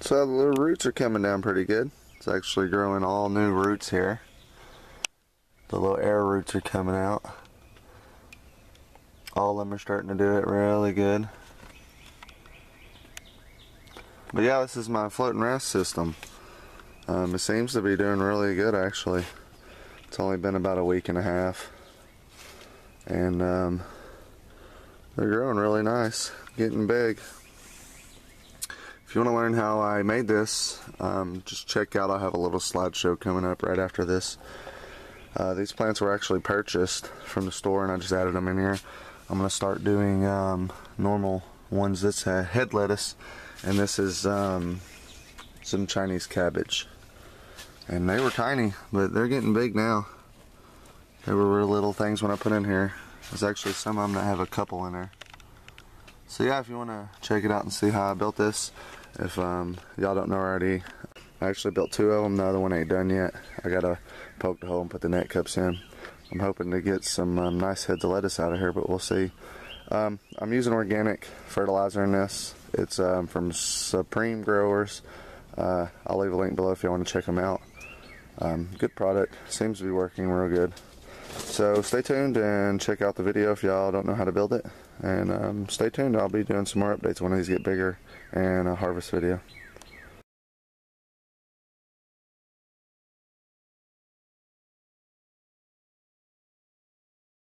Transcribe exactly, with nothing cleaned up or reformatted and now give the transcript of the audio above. So the little roots are coming down pretty good. It's actually growing all new roots here. The little air roots are coming out. All of them are starting to do it really good. But yeah, this is my floating wrasse system. Um, it seems to be doing really good actually. It's only been about a week and a half. And um, they're growing really nice, getting big. If you want to learn how I made this, um, just check out, I'll have a little slideshow coming up right after this. Uh, these plants were actually purchased from the store and I just added them in here. I'm going to start doing um, normal ones. This uh, head lettuce, and this is um, some Chinese cabbage. And they were tiny, but they're getting big now. They were real little things when I put in here. There's actually some of them that have a couple in there. So yeah, if you want to check it out and see how I built this, if um, y'all don't know already, I actually built two of them. The other one ain't done yet. I gotta poke the hole and put the net cups in. I'm hoping to get some um, nice heads of lettuce out of here, but we'll see. Um, I'm using organic fertilizer in this. It's um, from Supreme Growers. Uh, I'll leave a link below if you want to check them out. Um, good product. Seems to be working real good. So stay tuned and check out the video if y'all don't know how to build it. And um, stay tuned. I'll be doing some more updates when these get bigger and a harvest video.